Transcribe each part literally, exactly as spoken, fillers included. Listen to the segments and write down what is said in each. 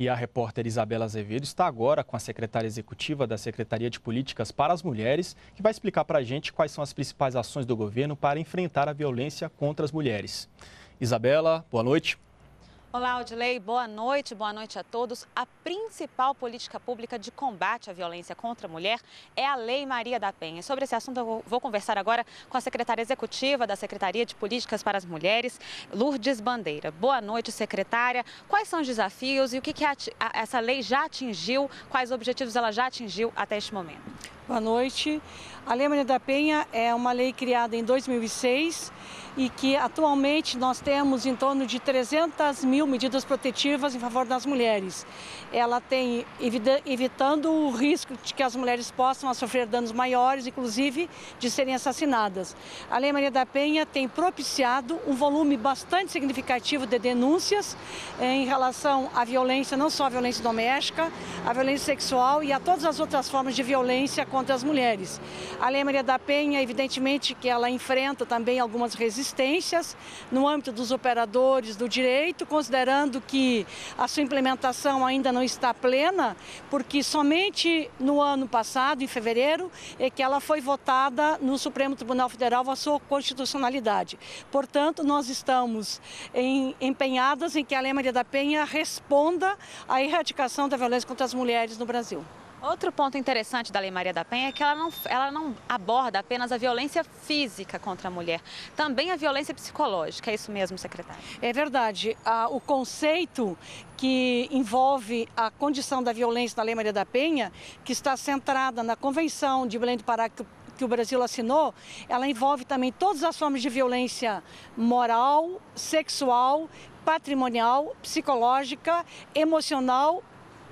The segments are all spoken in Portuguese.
E a repórter Isabela Azevedo está agora com a secretária executiva da Secretaria de Políticas para as Mulheres, que vai explicar para a gente quais são as principais ações do governo para enfrentar a violência contra as mulheres. Isabela, boa noite. Olá, Audilei. Boa noite, boa noite a todos. A principal política pública de combate à violência contra a mulher é a Lei Maria da Penha. Sobre esse assunto, eu vou conversar agora com a secretária executiva da Secretaria de Políticas para as Mulheres, Lourdes Bandeira. Boa noite, secretária. Quais são os desafios e o que, que a, a, essa lei já atingiu, quais objetivos ela já atingiu até este momento? Boa noite. A Lei Maria da Penha é uma lei criada em dois mil e seis e que atualmente nós temos em torno de trezentas mil medidas protetivas em favor das mulheres. Ela tem evitando o risco de que as mulheres possam sofrer danos maiores, inclusive de serem assassinadas. A Lei Maria da Penha tem propiciado um volume bastante significativo de denúncias em relação à violência, não só à violência doméstica, à violência sexual e a todas as outras formas de violência contra contra as mulheres. A Lei Maria da Penha, evidentemente que ela enfrenta também algumas resistências no âmbito dos operadores do direito, considerando que a sua implementação ainda não está plena, porque somente no ano passado, em fevereiro, é que ela foi votada no Supremo Tribunal Federal a sua constitucionalidade. Portanto, nós estamos em, empenhadas em que a Lei Maria da Penha responda à erradicação da violência contra as mulheres no Brasil. Outro ponto interessante da Lei Maria da Penha é que ela não, ela não aborda apenas a violência física contra a mulher, também a violência psicológica. É isso mesmo, secretária? É verdade. Ah, o conceito que envolve a condição da violência na Lei Maria da Penha, que está centrada na Convenção de Belém do Pará, que que o Brasil assinou, ela envolve também todas as formas de violência moral, sexual, patrimonial, psicológica, emocional,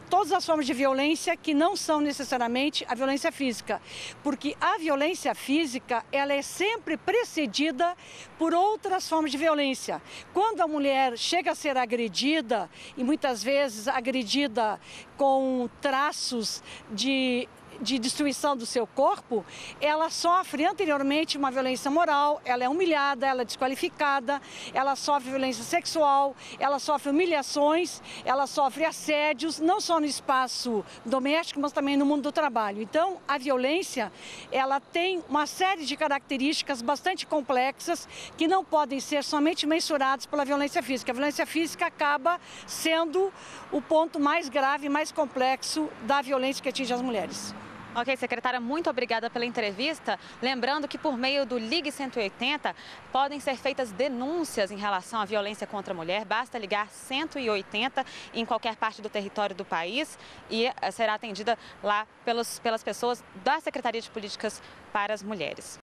todas as formas de violência que não são necessariamente a violência física, porque a violência física ela é sempre precedida por outras formas de violência. Quando a mulher chega a ser agredida, e muitas vezes agredida com traços de de destruição do seu corpo, ela sofre anteriormente uma violência moral, ela é humilhada, ela é desqualificada, ela sofre violência sexual, ela sofre humilhações, ela sofre assédios, não só no espaço doméstico, mas também no mundo do trabalho. Então, a violência, ela tem uma série de características bastante complexas que não podem ser somente mensuradas pela violência física. A violência física acaba sendo o ponto mais grave, mais complexo da violência que atinge as mulheres. Ok, secretária, muito obrigada pela entrevista. Lembrando que por meio do Ligue cento e oitenta podem ser feitas denúncias em relação à violência contra a mulher. Basta ligar cento e oitenta em qualquer parte do território do país e será atendida lá pelos, pelas pessoas da Secretaria de Políticas para as Mulheres.